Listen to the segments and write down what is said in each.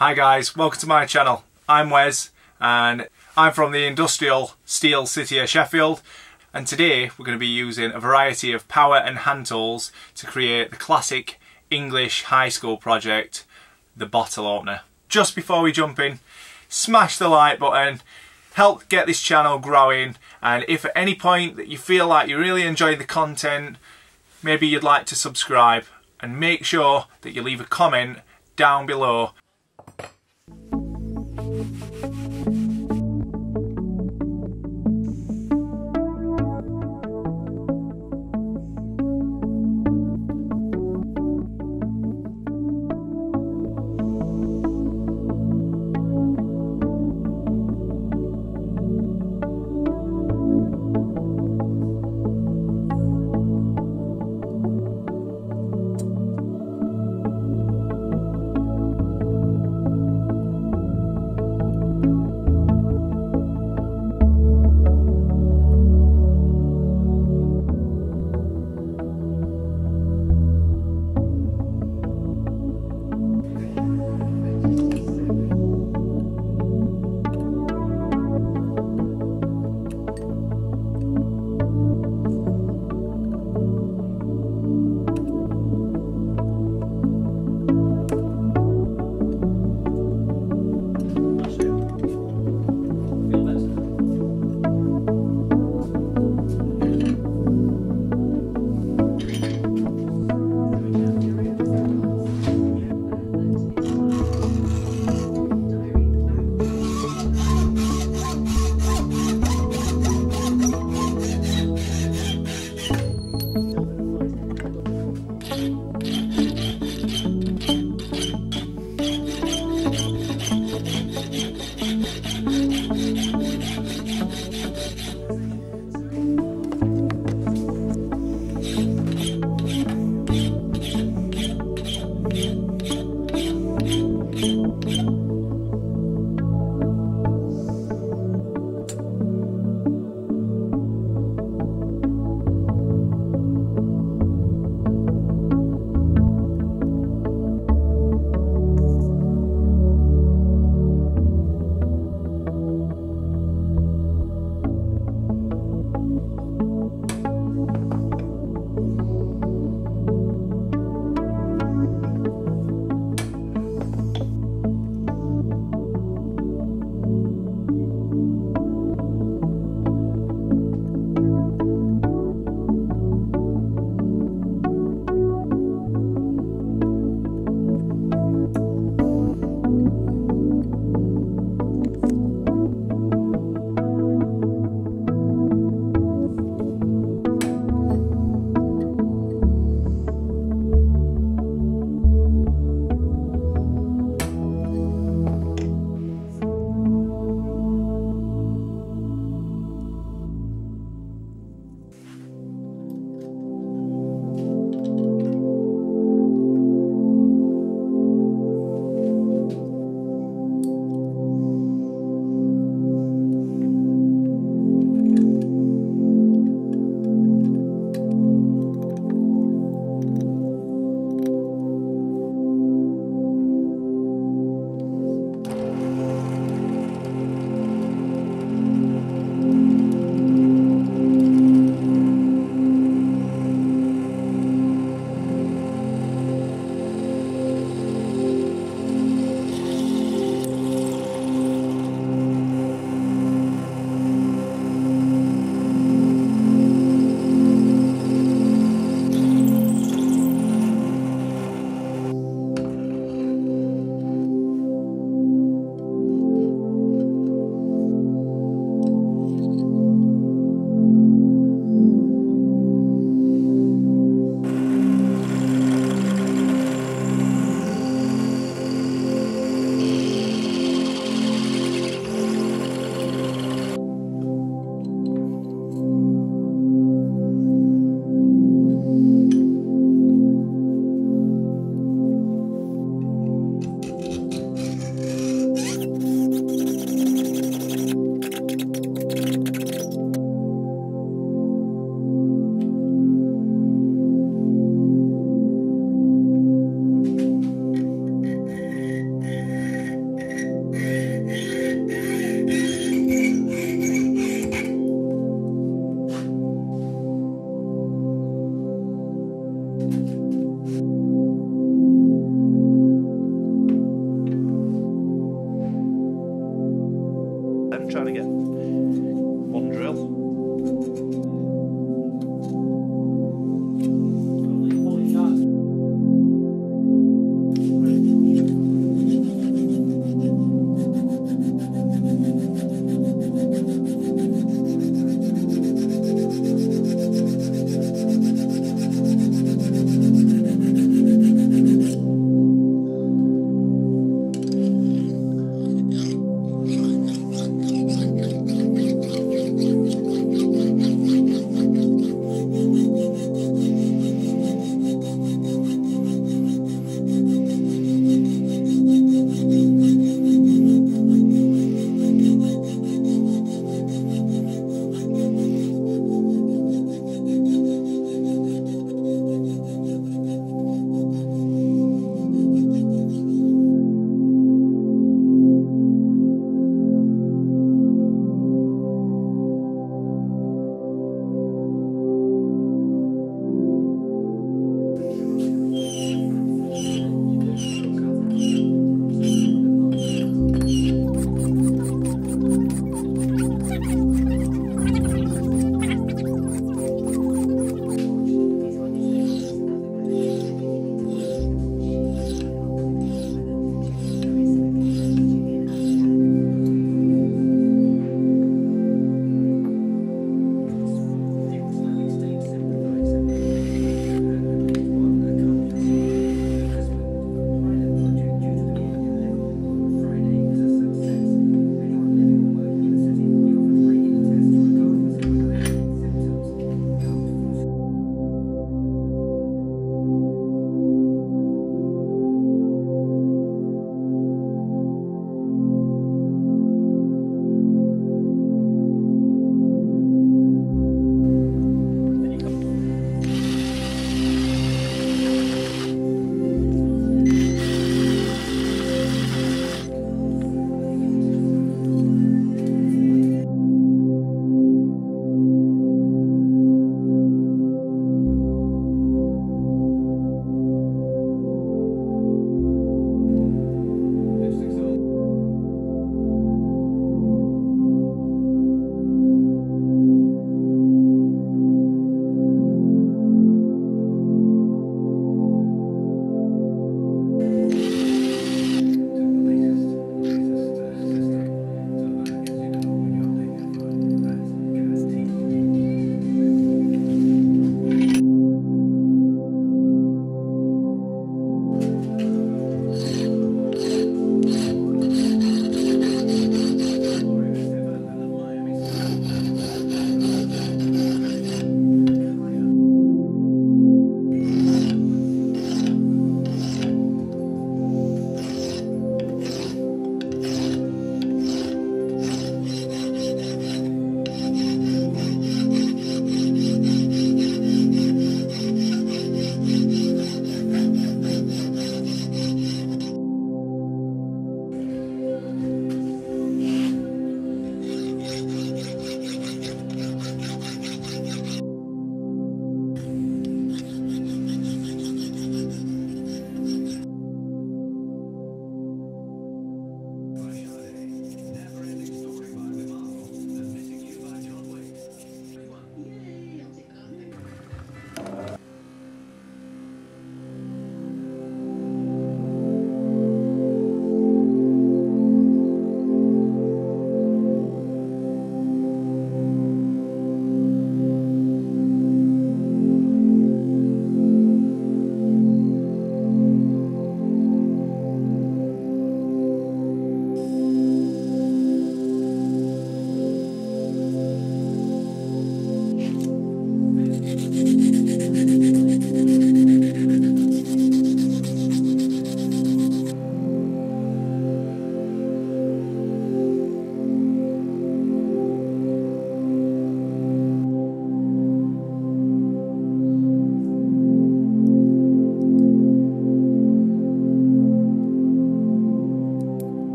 Hi guys, welcome to my channel. I'm Wes and I'm from the industrial steel city of Sheffield, and today we're going to be using a variety of power and hand tools to create the classic English high school project, the bottle opener. Just before we jump in, smash the like button, help get this channel growing, and if at any point that you feel like you really enjoy the content, maybe you'd like to subscribe, and make sure that you leave a comment down below.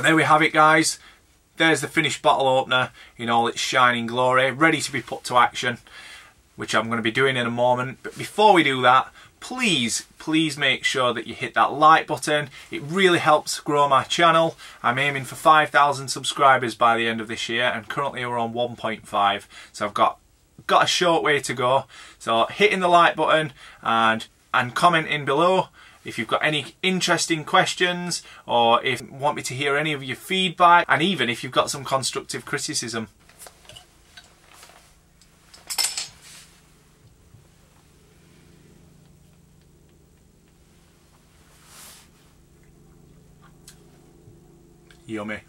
So there we have it, guys. There's the finished bottle opener in all its shining glory, ready to be put to action, which I'm going to be doing in a moment. But before we do that, please make sure that you hit that like button. It really helps grow my channel. I'm aiming for 5,000 subscribers by the end of this year, and currently we're on 1.5, so I've got a short way to go. So hitting the like button and commenting below if you've got any interesting questions, or if you want me to hear any of your feedback, and even if you've got some constructive criticism. Yummy.